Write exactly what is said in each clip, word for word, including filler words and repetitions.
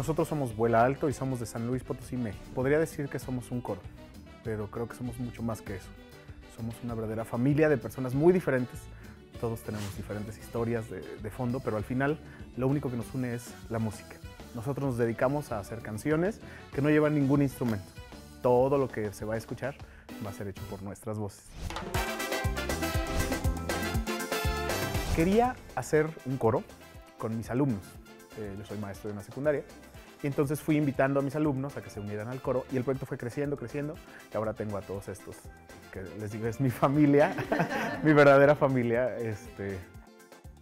Nosotros somos Vuela Alto y somos de San Luis Potosí, México. Podría decir que somos un coro, pero creo que somos mucho más que eso. Somos una verdadera familia de personas muy diferentes. Todos tenemos diferentes historias de, de fondo, pero al final lo único que nos une es la música. Nosotros nos dedicamos a hacer canciones que no llevan ningún instrumento. Todo lo que se va a escuchar va a ser hecho por nuestras voces. Quería hacer un coro con mis alumnos. Eh, yo soy maestro de una secundaria. Y entonces fui invitando a mis alumnos a que se unieran al coro y el proyecto fue creciendo, creciendo. Y ahora tengo a todos estos, que les digo, es mi familia, mi verdadera familia. Este,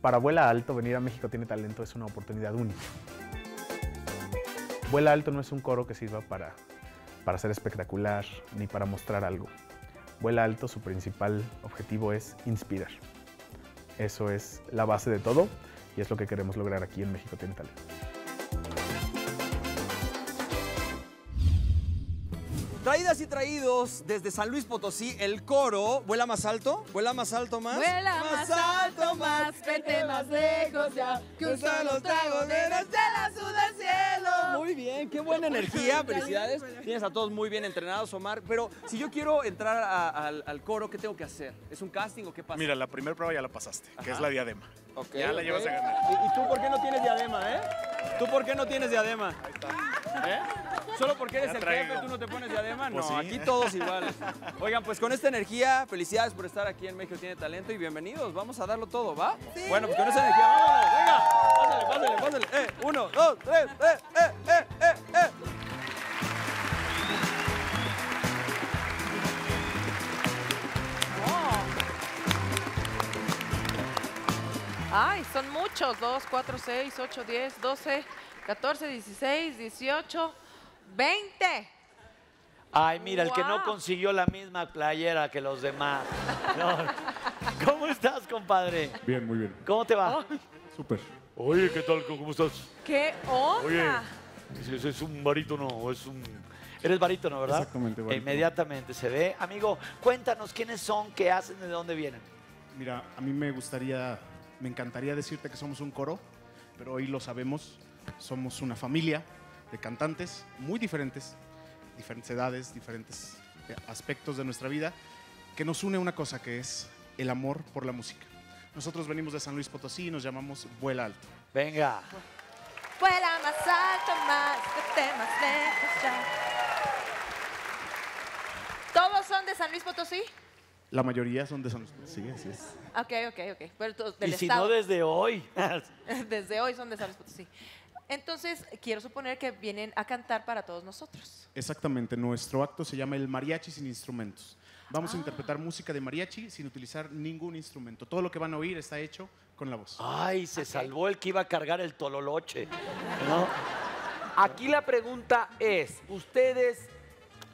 para Vuela Alto, venir a México Tiene Talento es una oportunidad única. Vuela Alto no es un coro que sirva para, para ser espectacular ni para mostrar algo. Vuela Alto, su principal objetivo es inspirar. Eso es la base de todo y es lo que queremos lograr aquí en México Tiene Talento. Traídas y traídos desde San Luis Potosí, el coro Vuela Más Alto, Vuela Más Alto Más. Vuela más, más alto, alto más, vete más lejos ya, cruza los tragos de la estela, suda el cielo. Muy bien, qué buena energía, felicidades. Tienes a todos muy bien entrenados, Omar. Pero si yo quiero entrar a, a, al, al coro, ¿qué tengo que hacer? ¿Es un casting o qué pasa? Mira, la primera prueba ya la pasaste, que Ajá. es la diadema. Okay, ya la okay. llevas a ganar. ¿Y, ¿Y tú por qué no tienes diadema, eh? ¿Tú por qué no tienes diadema? Ahí está. ¿Eh? Solo porque eres el jefe, tú no te pones diadema. Pues no, sí. Aquí todos iguales. Oigan, pues con esta energía, felicidades por estar aquí en México Tiene Talento y bienvenidos. Vamos a darlo todo, ¿va? Sí. Bueno, pues con esa energía, vámonos, venga. Pásale, pásale, pásale. Eh, uno, dos, tres, eh, eh, eh, eh, eh. Oh. Ay, son muchos. Dos, cuatro, seis, ocho, diez, doce, catorce, dieciséis, dieciocho. veinte. Ay, mira, wow. El que no consiguió la misma playera que los demás. No. ¿Cómo estás, compadre? Bien, muy bien. ¿Cómo te va? Oh. Súper. Oye, ¿qué tal? ¿Cómo estás? ¿Qué onda? Oye, ¿es, es un barítono? Es un... Eres barítono, ¿verdad? Exactamente, barítono. Inmediatamente se ve. Amigo, cuéntanos quiénes son, qué hacen, de dónde vienen. Mira, a mí me gustaría, me encantaría decirte que somos un coro, pero hoy lo sabemos, somos una familia de cantantes muy diferentes, diferentes edades, diferentes aspectos de nuestra vida, que nos une una cosa que es el amor por la música. Nosotros venimos de San Luis Potosí y nos llamamos Vuela Alto. Venga. Vuela más alto, más, vete más lejos ya. ¿Todos son de San Luis Potosí? La mayoría son de San Luis Potosí, así es. Ok, ok, ok. Pero del y si estado. No desde hoy. Desde hoy son de San Luis Potosí. Entonces, quiero suponer que vienen a cantar para todos nosotros. Exactamente. Nuestro acto se llama el mariachi sin instrumentos. Vamos ah. a interpretar música de mariachi sin utilizar ningún instrumento. Todo lo que van a oír está hecho con la voz. Ay, se okay. salvó el que iba a cargar el tololoche, ¿no? Aquí la pregunta es, ¿ustedes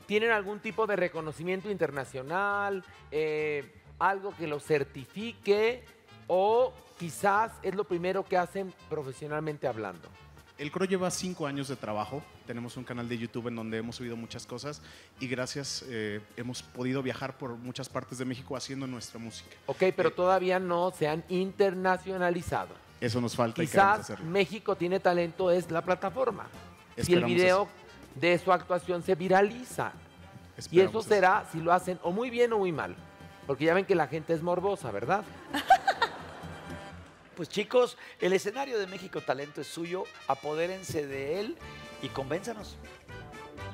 tienen algún tipo de reconocimiento internacional? Eh, ¿Algo que los certifique? ¿O quizás es lo primero que hacen profesionalmente hablando? El coro lleva cinco años de trabajo, tenemos un canal de YouTube en donde hemos subido muchas cosas y gracias eh, hemos podido viajar por muchas partes de México haciendo nuestra música. Ok, pero eh, todavía no se han internacionalizado. Eso nos falta. Quizás y México Tiene Talento es la plataforma. Esperamos si el video eso. de su actuación se viraliza. Esperamos y eso será eso. si lo hacen o muy bien o muy mal, porque ya ven que la gente es morbosa, ¿verdad? Pues chicos, el escenario de México Talento es suyo, apodérense de él y convénzanos.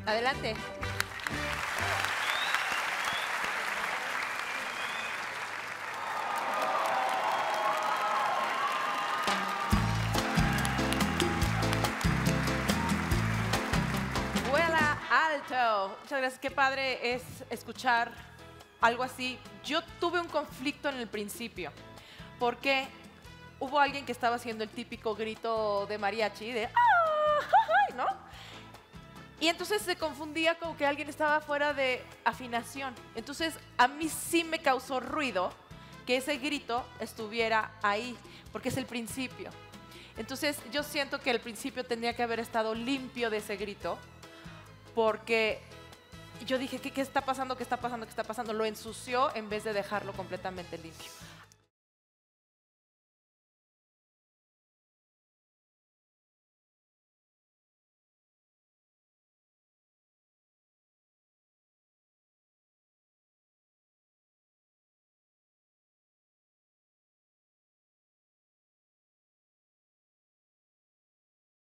Adelante. Vuela Alto. Muchas gracias, qué padre es escuchar algo así. Yo tuve un conflicto en el principio, porque hubo alguien que estaba haciendo el típico grito de mariachi, de ¡ah! ¿No? Y entonces se confundía con que alguien estaba fuera de afinación. Entonces, a mí sí me causó ruido que ese grito estuviera ahí, porque es el principio. Entonces, yo siento que el principio tendría que haber estado limpio de ese grito, porque yo dije, ¿qué, qué está pasando? ¿Qué está pasando? ¿Qué está pasando? Lo ensució en vez de dejarlo completamente limpio.